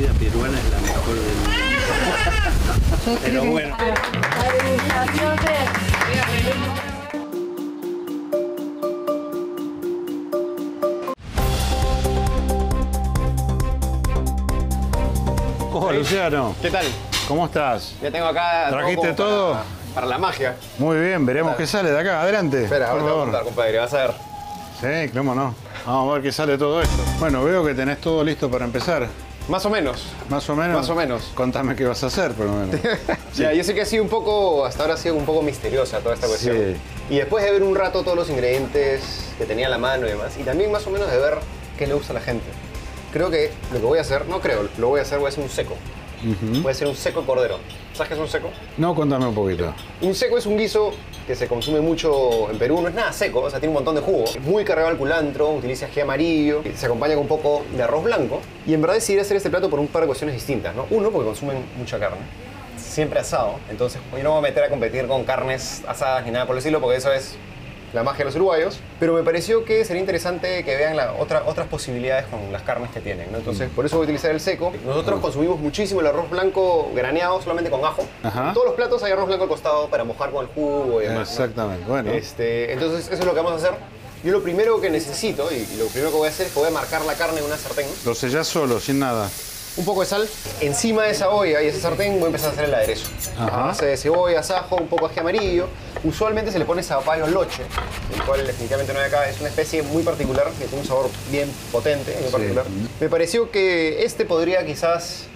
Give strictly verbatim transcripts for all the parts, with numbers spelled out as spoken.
comida peruana es la mejor del mundo. Pero bueno. Ojo, Luciano. ¿Qué tal? ¿Cómo estás? Ya tengo acá. ¿Trajiste todo? Para, para la magia. Muy bien, veremos qué sale de acá. Adelante. Espera, ahora te voy a contar, compadre, vas a ver. Sí, cómo no. Vamos a ver qué sale todo esto. Bueno, veo que tenés todo listo para empezar. Más o menos. Más o menos. Más o menos. Contame qué vas a hacer, por lo menos. Sí. Ya, yo sé que ha sido un poco, hasta ahora ha sido un poco misteriosa toda esta cuestión. Sí. Y después de ver un rato todos los ingredientes que tenía a la mano y demás, y también más o menos de ver qué le gusta a la gente. Creo que lo que voy a hacer, no creo, lo voy a hacer, voy a hacer un seco. Uh-huh. Voy a hacer un seco de cordero. ¿Sabes qué es un seco? No, contame un poquito. Un seco es un guiso que se consume mucho en Perú, no es nada seco, o sea, tiene un montón de jugo. Es muy cargado al culantro, utiliza ají amarillo, se acompaña con un poco de arroz blanco. Y en verdad decidí hacer este plato por un par de cuestiones distintas, ¿no? Uno, porque consumen mucha carne, siempre asado. Entonces, yo no me voy a meter a competir con carnes asadas ni nada por el estilo, porque eso es la magia de los uruguayos. Pero me pareció que sería interesante que vean la otra, otras posibilidades con las carnes que tienen, ¿no? Entonces, por eso voy a utilizar el seco. Nosotros uh-huh. consumimos muchísimo el arroz blanco graneado solamente con ajo. Uh-huh. En todos los platos hay arroz blanco al costado para mojar con el jugo y demás. Exactamente, ¿no? Bueno. Este, entonces, eso es lo que vamos a hacer. Yo lo primero que necesito y, y lo primero que voy a hacer es que voy a marcar la carne en una sartén. Lo sellás solo, sin nada. Un poco de sal. Encima de esa olla y esa sartén voy a empezar a hacer el aderezo. Ajá. A base de cebolla, ajo, un poco de ají amarillo. Usualmente se le pone zapallo loche, el cual definitivamente no hay acá. Es una especie muy particular que tiene un sabor bien potente, muy sí. particular. Me pareció que este podría quizás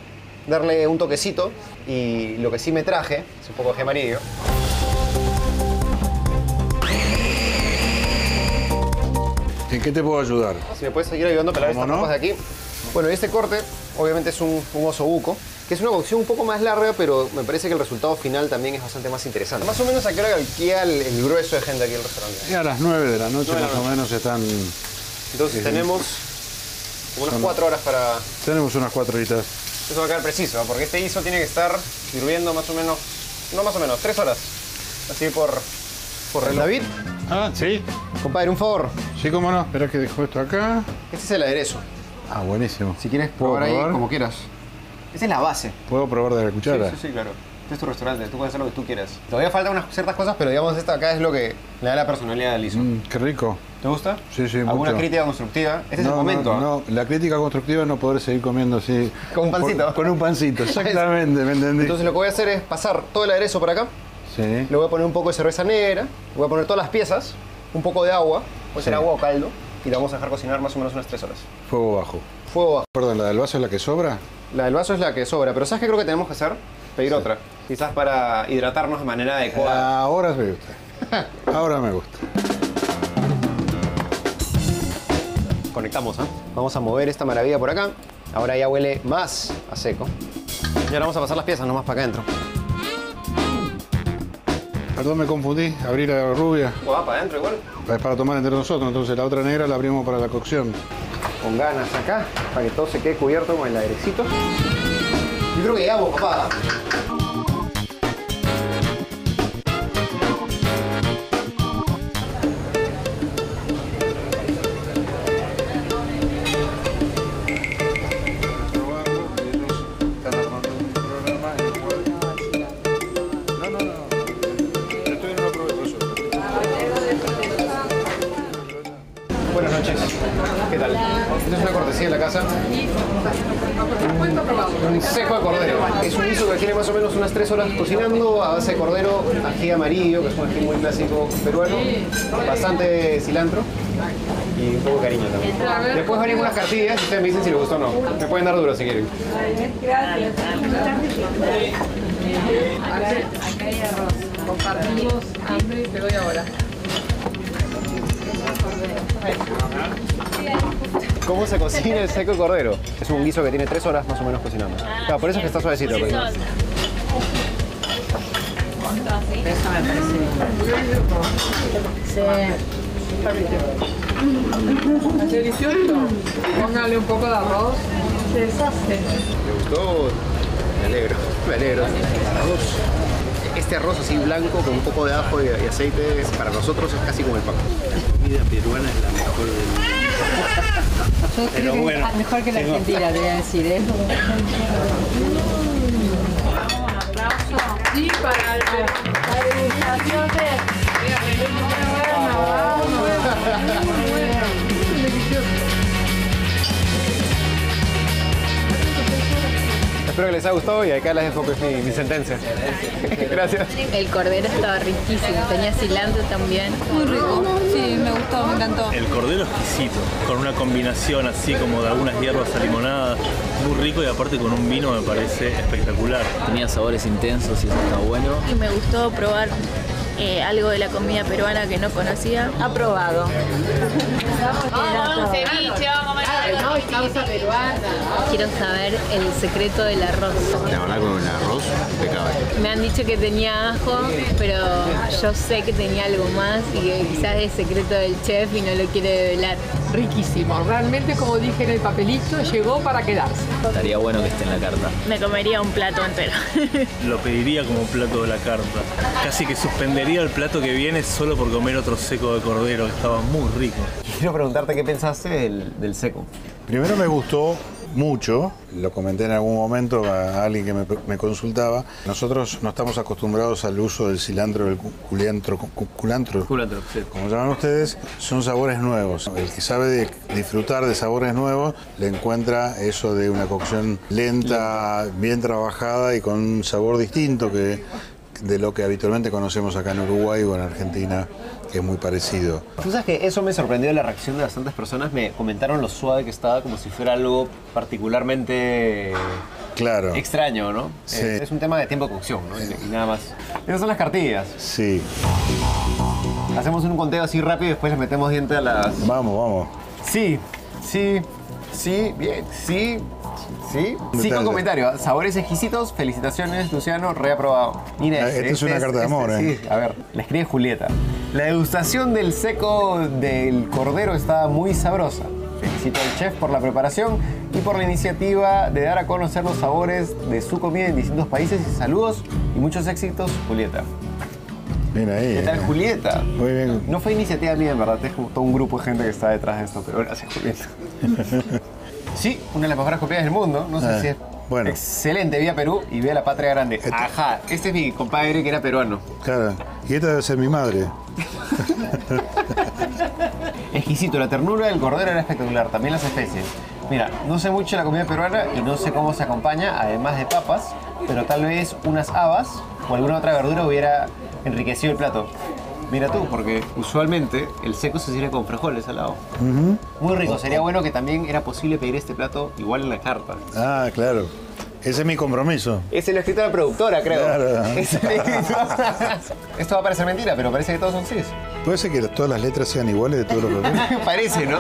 darle un toquecito. Y lo que sí me traje es un poco de ají amarillo. ¿En qué te puedo ayudar? Si me puedes seguir ayudando a pelar estas no? papas de aquí. Bueno, este corte obviamente es un, un osso buco, que es una cocción un poco más larga, pero me parece que el resultado final también es bastante más interesante. Más o menos a qué hora calquea el, el grueso de gente aquí en el restaurante. Y a las nueve de la noche más o menos están... Entonces eh, tenemos unas son, cuatro horas para... Tenemos unas cuatro horitas. Eso va a quedar preciso, ¿no? Porque este guiso tiene que estar hirviendo más o menos... No más o menos, tres horas. Así por... por reloj. ¿David? Ah, sí. Compadre, un favor. Sí, cómo no. Espera que dejo esto acá. Este es el aderezo. Ah, buenísimo. Si quieres probar ahí, como quieras. Esa es la base. ¿Puedo probar de la cuchara? Sí, sí, sí, claro. Este es tu restaurante, tú puedes hacer lo que tú quieras. Todavía faltan unas ciertas cosas, pero digamos esta acá es lo que le da la personalidad al guiso. Mm, qué rico. ¿Te gusta? Sí, sí, ¿Alguna mucho. crítica constructiva? Este no, es el momento. No, no, no, la crítica constructiva es no poder seguir comiendo así. ¿Con un pancito? Por, con un pancito, exactamente, ¿me entendí? Entonces lo que voy a hacer es pasar todo el aderezo por acá. Sí. Le voy a poner un poco de cerveza negra, le voy a poner todas las piezas, un poco de agua, puede ser sí. agua o caldo. Y la vamos a dejar cocinar más o menos unas tres horas. Fuego bajo. Fuego bajo. Perdón, ¿la del vaso es la que sobra? La del vaso es la que sobra, pero ¿sabes qué creo que tenemos que hacer? Pedir sí. otra. Quizás para hidratarnos de manera adecuada. Ahora me gusta. Ahora me gusta. Conectamos, ¿eh? Vamos a mover esta maravilla por acá. Ahora ya huele más a seco. Y ahora vamos a pasar las piezas nomás para acá adentro. Perdón, me confundí. Abrí la rubia. Va para adentro igual. Es para tomar entre nosotros, entonces la otra negra la abrimos para la cocción. Con ganas acá, para que todo se quede cubierto con el airecito. Yo creo que ya vos, papá. ¿Qué tal? Esta es una cortesía de la casa. Un seco de cordero. Es un guiso que tiene más o menos unas tres horas cocinando a base de cordero, ají amarillo, que es un ají muy clásico peruano, bastante cilantro y un poco de cariño también. Después venimos unas cartillas y ustedes me dicen si les gustó o no. Me pueden dar duro si quieren. Gracias. Acá hay arroz. Compartimos hambre y te doy ahora. ¿Cómo se cocina el seco de cordero? Es un guiso que tiene tres horas más o menos cocinando. Claro, por eso es que está suavecito. Pero... Sí. Delicioso. Póngale un poco de arroz. Se deshace. Me gustó. Me alegro. Me alegro. Este arroz así blanco con un poco de ajo y aceite, para nosotros es casi como el pan. La comida peruana es la mejor del mundo. Yo pero creo bueno, que mejor que la tengo... Argentina, te voy a decir, ¿eh? Un aplauso. Sí, para la degustación de... Espero que les haya gustado y acá les dejo mi, mi sentencia. Gracias. El cordero estaba riquísimo, tenía cilantro también. Muy rico, sí, me gustó, me encantó. El cordero exquisito, con una combinación así como de algunas hierbas alimonadas, muy rico y aparte con un vino me parece espectacular. Tenía sabores intensos y eso está bueno. Y me gustó probar eh, algo de la comida peruana que no conocía. Aprobado. Vamos, ceviche, vamos. No, es causa peruana. Quiero saber el secreto del arroz. La verdad con el arroz, impecable. Me han dicho que tenía ajo, pero yo sé que tenía algo más y que quizás es el secreto del chef y no lo quiere develar. Riquísimo, realmente como dije en el papelito, llegó para quedarse. Estaría bueno que esté en la carta. Me comería un plato entero. Lo pediría como plato de la carta. Casi que suspendería el plato que viene solo por comer otro seco de cordero, que estaba muy rico. Quiero preguntarte qué pensaste del, del seco. Primero me gustó mucho, lo comenté en algún momento a alguien que me, me consultaba. Nosotros no estamos acostumbrados al uso del cilantro, del culantro, culantro, culantro sí. Como llaman ustedes, son sabores nuevos. El que sabe de disfrutar de sabores nuevos le encuentra eso de una cocción lenta, bien trabajada y con un sabor distinto que de lo que habitualmente conocemos acá en Uruguay o en Argentina, que es muy parecido. Tú sabes que eso me sorprendió de la reacción de bastantes personas, me comentaron lo suave que estaba, como si fuera algo particularmente claro. extraño, ¿no? Sí. Es, es un tema de tiempo de cocción, ¿no? Eh. Y nada más. Esas son las cartillas. Sí. Hacemos un conteo así rápido y después le metemos diente a las... Vamos, vamos. Sí, sí, sí, bien, sí. Sí, sí, con comentario. Sabores exquisitos, felicitaciones, Luciano, reaprobado. Mira, esta es una carta de amor, ¿eh? Sí, a ver, la escribe Julieta. La degustación del seco del cordero estaba muy sabrosa. Felicito al chef por la preparación y por la iniciativa de dar a conocer los sabores de su comida en distintos países. Y saludos y muchos éxitos, Julieta. Mira ahí. ¿Qué tal, Julieta? Muy bien. No fue iniciativa mía, en verdad, es todo un grupo de gente que está detrás de esto, pero gracias, Julieta. Sí, una de las mejores copias del mundo, no sé ah, si es... Bueno. Excelente, vía Perú y vía la patria grande. Este... Ajá, este es mi compadre que era peruano. Claro, y esta debe ser mi madre. Exquisito, la ternura del cordero era espectacular, también las especies. Mira, no sé mucho de la comida peruana y no sé cómo se acompaña, además de papas, pero tal vez unas habas o alguna otra verdura hubiera enriquecido el plato. Mira tú, porque usualmente el seco se sirve con frijoles al lado. Uh-huh. Muy rico, sería bueno que también era posible pedir este plato igual en la carta. Ah, claro. Ese es mi compromiso. Ese lo ha escrito la productora, creo. Claro. Ese lo escrito... Esto va a parecer mentira, pero parece que todos son cis. Puede ser que todas las letras sean iguales de todos los problemas. Parece, ¿no?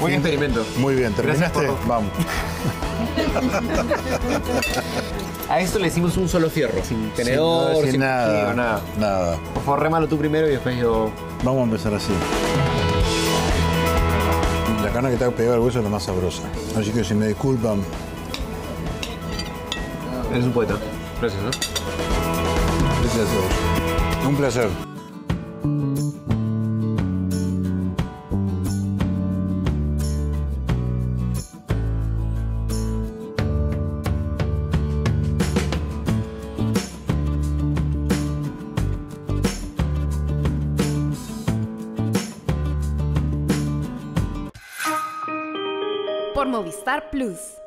Buen experimento. Muy bien, terminaste. Por... Vamos. A esto le hicimos un solo fierro, sin tenedor, sin, sin, sin nada, frío, nada. Nada. Por favor, rémalo tú primero y después yo... Vamos a empezar así. La carne que te ha pegado al hueso es la más sabrosa. Así que si me disculpan... Eres un poeta. Gracias, ¿no? Gracias a todos. Un placer. Movistar Plus.